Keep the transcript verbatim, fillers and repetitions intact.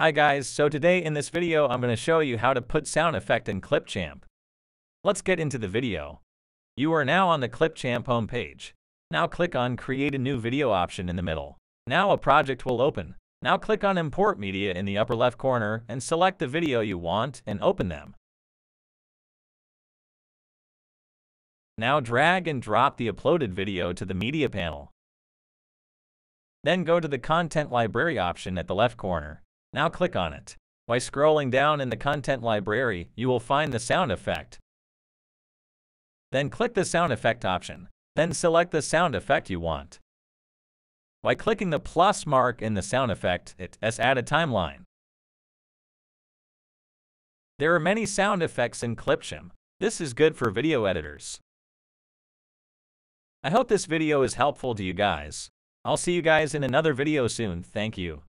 Hi guys, so today in this video I'm going to show you how to put sound effect in ClipChamp. Let's get into the video. You are now on the ClipChamp homepage. Now click on Create a New Video option in the middle. Now a project will open. Now click on Import Media in the upper left corner and select the video you want and open them. Now drag and drop the uploaded video to the media panel. Then go to the Content Library option at the left corner. Now click on it. By scrolling down in the content library, you will find the sound effect. Then click the sound effect option. Then select the sound effect you want. By clicking the plus mark in the sound effect, it's add a timeline. There are many sound effects in ClipChamp. This is good for video editors. I hope this video is helpful to you guys. I'll see you guys in another video soon. Thank you.